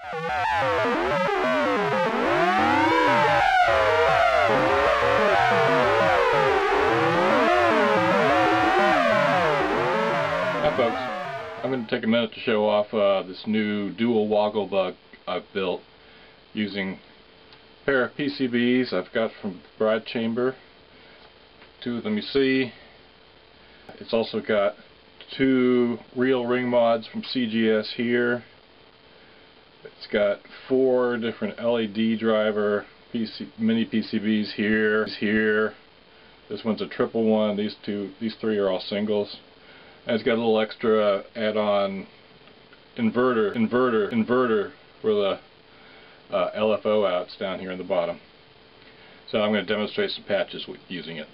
Hi folks, I'm going to take a minute to show off this new Dual Wogglebug I've built using a pair of PCBs I've got from Brad Chamber. Two of them you see. It's also got two real ring mods from CGS here. It's got four different LED driver mini PCBs here. This one's a triple one. These three are all singles. And it's got a little extra add-on inverter for the LFO outs down here in the bottom. So I'm going to demonstrate some patches with using it.